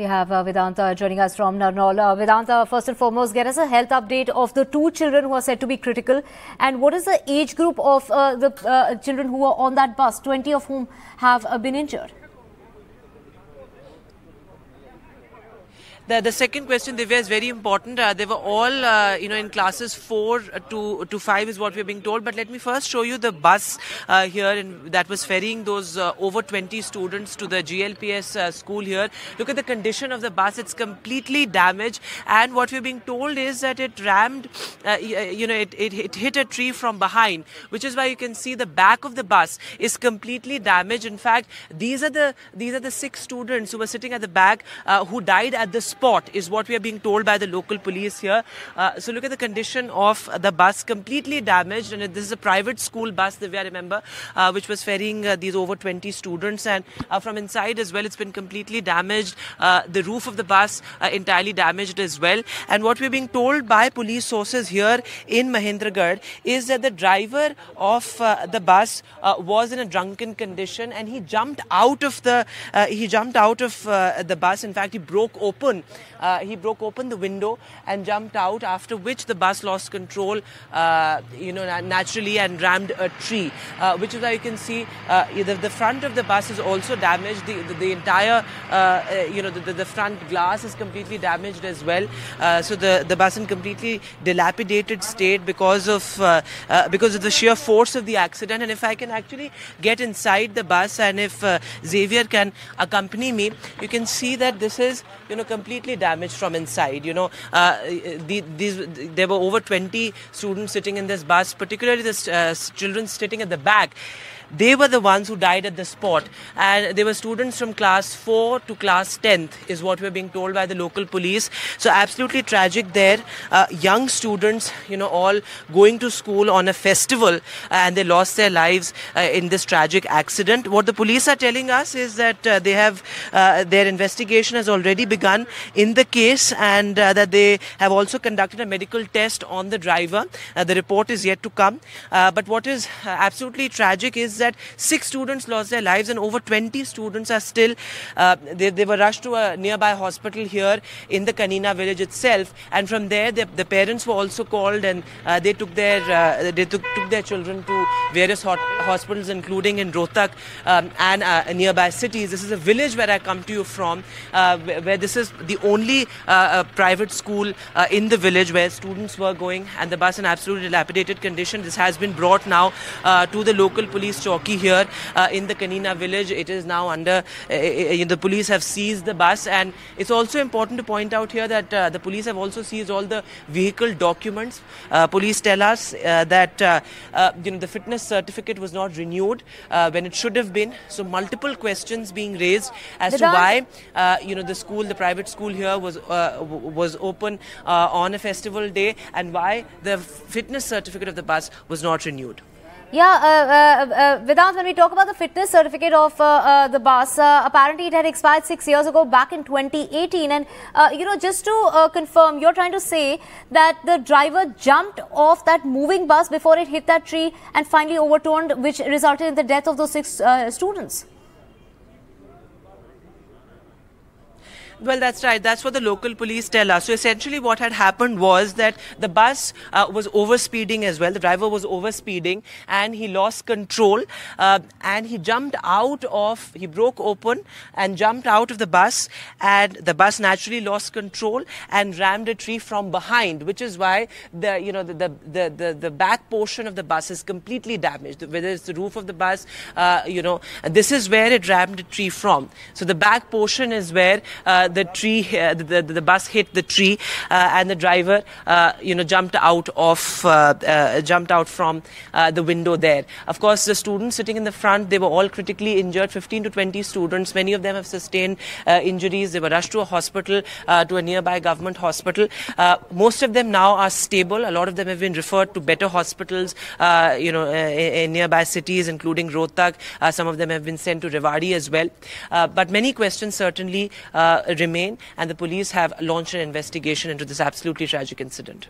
We have Vedanta joining us from Narnaul. Vedanta, first and foremost, get us a health update of the two children who are said to be critical. And what is the age group of the children who are on that bus, 20 of whom have been injured? The second question, Divya, is very important. They were all, in classes 4 to 5 is what we're being told. But let me first show you the bus here that was ferrying those over 20 students to the GLPS school here. Look at the condition of the bus. It's completely damaged. And what we're being told is that it rammed, it hit a tree from behind, which is why you can see the back of the bus is completely damaged. In fact, these are the 6 students who were sitting at the back who died at the spot is what we are being told by the local police here. So look at the condition of the bus, completely damaged, and this is a private school bus, Divya, remember, which was ferrying these over 20 students, and from inside as well, it's been completely damaged. The roof of the bus entirely damaged as well. And what we're being told by police sources here in Mahendragarh is that the driver of the bus was in a drunken condition, and he jumped out of the bus. In fact, he broke open the window and jumped out, after which the bus lost control, naturally, and rammed a tree, which is why you can see the front of the bus is also damaged. The entire, the front glass is completely damaged as well. So the bus in completely dilapidated state because of the sheer force of the accident. And if I can actually get inside the bus, and if Xavier can accompany me, you can see that this is, completely damaged from inside. There were over 20 students sitting in this bus, particularly the children sitting at the back. They were the ones who died at the spot, and they were students from class 4 to class 10th is what we're being told by the local police. So absolutely tragic there. Young students, all going to school on a festival, and they lost their lives in this tragic accident. What the police are telling us is that they have their investigation has already begun in the case, and that they have also conducted a medical test on the driver. The report is yet to come, but what is absolutely tragic is that 6 students lost their lives, and over 20 students are still, they were rushed to a nearby hospital here in the Kanina village itself, and from there the parents were also called, and they took their they took their children to various hospitals, including in Rohtak and nearby cities. This is a village where I come to you from, where this is the only private school in the village where students were going, and the bus in absolutely dilapidated condition. This has been brought now to the local police chowki here in the Kanina village. It is now under, the police have seized the bus, and it's also important to point out here that the police have also seized all the vehicle documents. Police tell us that the fitness certificate was not renewed when it should have been. So multiple questions being raised as to why the private school here was open on a festival day, and why the fitness certificate of the bus was not renewed. Yeah, Vedant, when we talk about the fitness certificate of the bus, apparently it had expired 6 years ago, back in 2018. And, just to confirm, you're trying to say that the driver jumped off that moving bus before it hit that tree and finally overturned, which resulted in the death of those 6 students. Well, that's right. That's what the local police tell us. So essentially what had happened was that the bus was overspeeding as well. The driver was overspeeding, and he lost control, and he broke open and jumped out of the bus, and the bus naturally lost control and rammed a tree from behind, which is why the back portion of the bus is completely damaged. Whether it's the roof of the bus, this is where it rammed a tree from. So the back portion is where the bus hit the tree, and the driver, jumped out from the window there. Of course, the students sitting in the front, they were all critically injured. 15 to 20 students. Many of them have sustained injuries. They were rushed to a hospital, to a nearby government hospital. Most of them now are stable. A lot of them have been referred to better hospitals, in nearby cities, including Rohtak. Some of them have been sent to Rewari as well. But many questions certainly remain, and the police have launched an investigation into this absolutely tragic incident.